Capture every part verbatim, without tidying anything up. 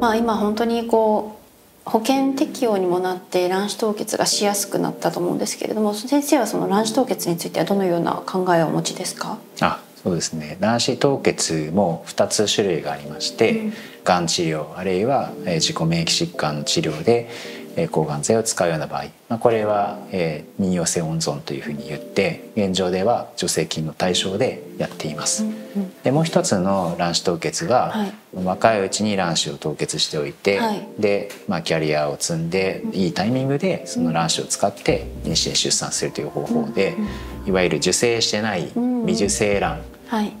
まあ今本当にこう保険適用にもなって卵子凍結がしやすくなったと思うんですけれども、先生はその卵子凍結についてはどのような考えをお持ちですか？あ、そうですね、卵子凍結もふたつ種類がありまして、うん、がん治療あるいは自己免疫疾患治療で抗がん剤を使うような場合、まあ、これは妊用性温存というふうに言って、現状では助成金の対象でやっています。うんでもう一つの卵子凍結が、はい、若いうちに卵子を凍結しておいて、はい、で、まあ、キャリアを積んで、うん、いいタイミングでその卵子を使って妊娠出産するという方法で、うん、いわゆる受精してない未受精卵、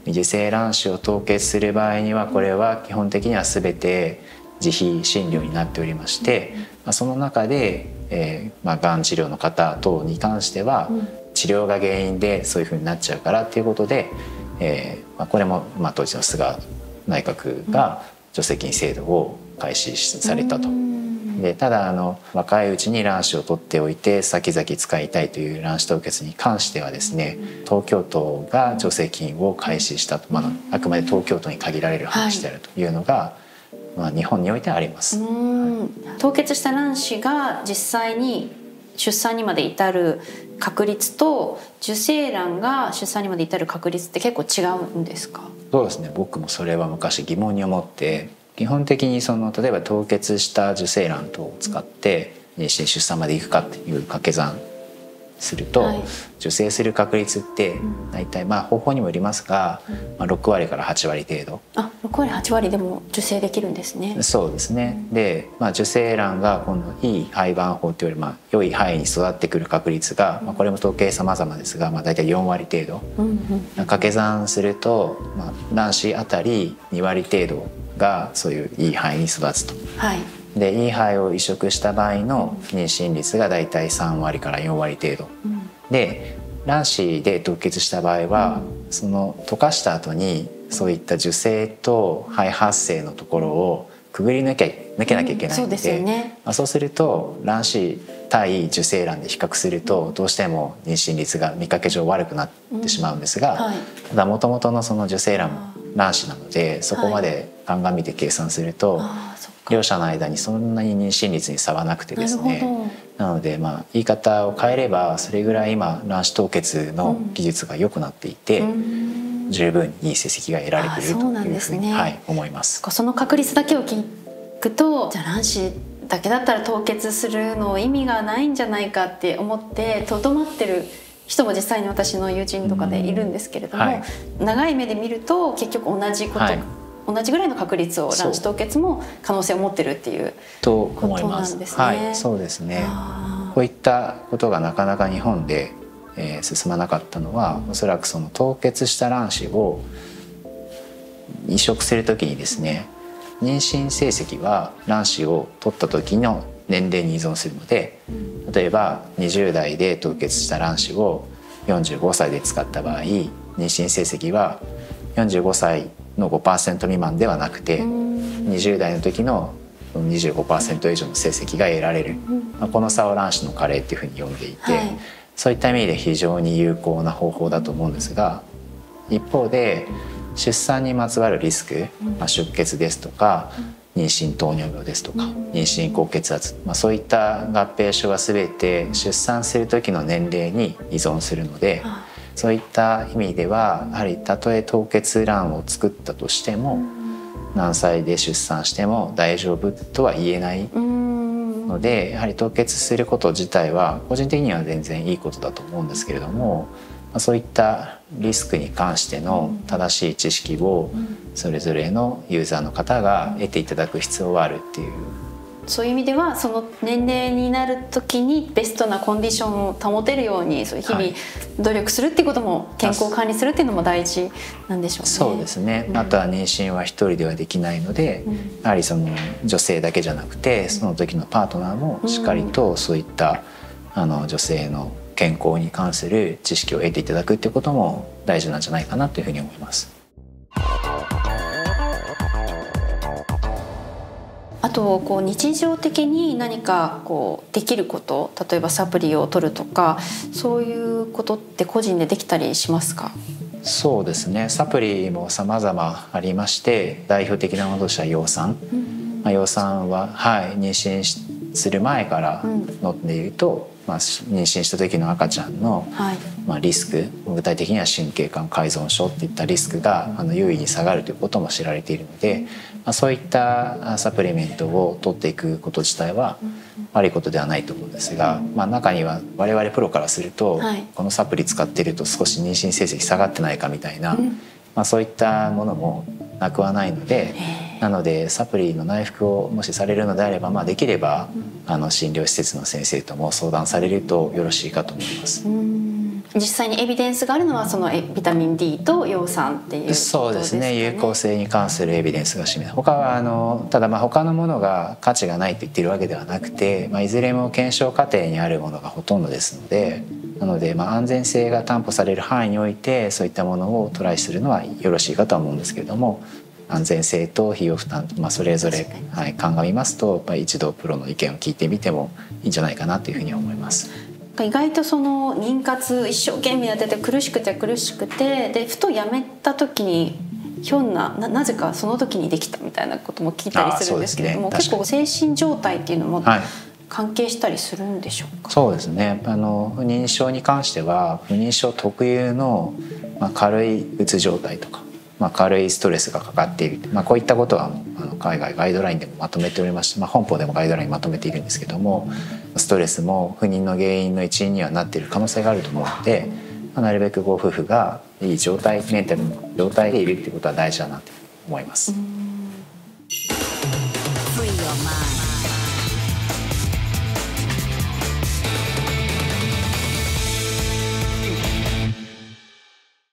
未受精卵子を凍結する場合には、これは基本的には全て自費診療になっておりまして、うん、まあ、その中で、えーまあ、がん治療の方等に関しては、うん、治療が原因でそういうふうになっちゃうからということで。えーまあ、これも、まあ、当時の菅内閣が助成金制度を開始されたと。でただあの若いうちに卵子を取っておいて先々使いたいという卵子凍結に関してはですね、東京都が助成金を開始したと、まあ、あくまで東京都に限られる話であるというのが、はい、まあ、日本においてはあります。はい、凍結した卵子が実際に出産にまで至る確率と受精卵が出産にまで至る確率って結構違うんですか？そうですね、僕もそれは昔疑問に思って、基本的にその例えば凍結した受精卵等を使って妊娠出産までいくかっていう掛け算すると、はい、受精する確率って大体、まあ方法にもよりますが、まあ、ろくわりからはちわり程度。あ、ろくわりはちわりでも受精できるんですね。そうですね、うん、で、まあ、受精卵がこのいい胚盤法というより、まあ、良い胚に育ってくる確率が、まあ、これも統計様々ですが、まあ、大体よんわり程度、うんうん、掛け算すると、まあ、卵子あたりにわり程度がそういういい胚に育つと。はい、で、いい胚を移植した場合の妊娠率がだいたいさんわりからよんわり程度、うん、で卵子で凍結した場合は、うん、その溶かした後にそういった受精と胚発生のところをくぐり抜け、抜けなきゃいけないので、うん、そうですよね。まあ、そうすると卵子対受精卵で比較するとどうしても妊娠率が見かけ上悪くなってしまうんですが、うん、はい、ただもともとのその受精卵卵子なのでそこまで鑑みて計算すると、はい、両者の間にそんなに妊娠率に差はなくてですね、なので、まあ、言い方を変えればそれぐらい今卵子凍結の技術が良くなっていて、うん、十分いい成績が得られているというふうに、はい、思います。その確率だけを聞くと、じゃあ卵子だけだったら凍結するの意味がないんじゃないかって思ってとどまってる人も実際に私の友人とかでいるんですけれども、うん、はい、長い目で見ると結局同じこと、はい、同じぐらいの確率を卵子凍結も可能性を持ってるっていうことなんですね。はい、そうですね。こういったことがなかなか日本で、えー、進まなかったのは、うん、おそらくその凍結した卵子を移植するときにですね、うん、妊娠成績は卵子を取った時の年齢に依存するので、うん、例えばにじゅうだいで凍結した卵子をよんじゅうごさいで使った場合、妊娠成績はよんじゅうごさいの ごパーセント 未満ではなくて、にじゅうだいの時の にじゅうごパーセント 以上の成績が得られる、まあ、この差を卵子の加齢っていうふうに呼んでいて、はい、そういった意味で非常に有効な方法だと思うんですが、一方で出産にまつわるリスク、まあ、出血ですとか妊娠糖尿病ですとか妊娠高血圧、まあ、そういった合併症は全て出産する時の年齢に依存するので。そういった意味ではやはりたとえ凍結卵を作ったとしても何歳で出産しても大丈夫とは言えないので、やはり凍結すること自体は個人的には全然いいことだと思うんですけれども、そういったリスクに関しての正しい知識をそれぞれのユーザーの方が得ていただく必要はあるっていう。そういう意味ではその年齢になる時にベストなコンディションを保てるように日々努力するっていうことも、健康管理するっていうのも大事なんでしょうね。そうですね、うん、あとは妊娠は一人ではできないので、うん、やはりその女性だけじゃなくてその時のパートナーもしっかりとそういった、うん、あの女性の健康に関する知識を得ていただくっていうことも大事なんじゃないかなというふうに思います。あとこう日常的に何かこうできること、例えばサプリを取るとかそういうことって個人でできたりしますか？そうですね、サプリも様々ありまして、代表的なものとしては葉酸、うん、まあ、葉酸は、はい、妊娠する前から飲んでいると、うん、まあ、妊娠した時の赤ちゃんの、はい、まあ、リスク、具体的には神経管改造症といったリスクがあの優位に下がるということも知られているので、まあ、そういったサプリメントを取っていくこと自体は悪いことではないと思うんですが、まあ、中には我々プロからすると、はい、このサプリ使っていると少し妊娠成績下がってないかみたいな、まあ、そういったものもなくはないので、なのでサプリの内服をもしされるのであれば、まあ、できればあの診療施設の先生とも相談されるとよろしいかと思います。実際にエビデンスがあるのはそのビタミン ディー と葉酸っていうことですかね。そうですね、有効性に関するエビデンスが示す。他はあのただまあ他のものが価値がないと言っているわけではなくて、まあ、いずれも検証過程にあるものがほとんどですので、なのでまあ安全性が担保される範囲においてそういったものをトライするのはよろしいかとは思うんですけれども、安全性と費用負担、まあ、それぞれ、はい、鑑みますとやっぱり一度プロの意見を聞いてみてもいいんじゃないかなというふうに思います。意外とその妊活一生懸命やってて苦しくて苦しくてでふとやめた時にひょんな な, なぜかその時にできたみたいなことも聞いたりするんですけれども、ね、結構精神状態っていうのも関係したりするんでしょうか？はい、そうですね、あの不妊症に関しては不妊症特有の、まあ、軽いうつ状態とか、まあ、軽いストレスがかかっている、まあ、こういったことはあの海外ガイドラインでもまとめておりまして、まあ、本邦でもガイドラインまとめているんですけども、ストレスも不妊の原因の一因にはなっている可能性があると思うので、まあ、なるべくご夫婦がいい状態、メンタルの状態でいるっていうことは大事だなと思います。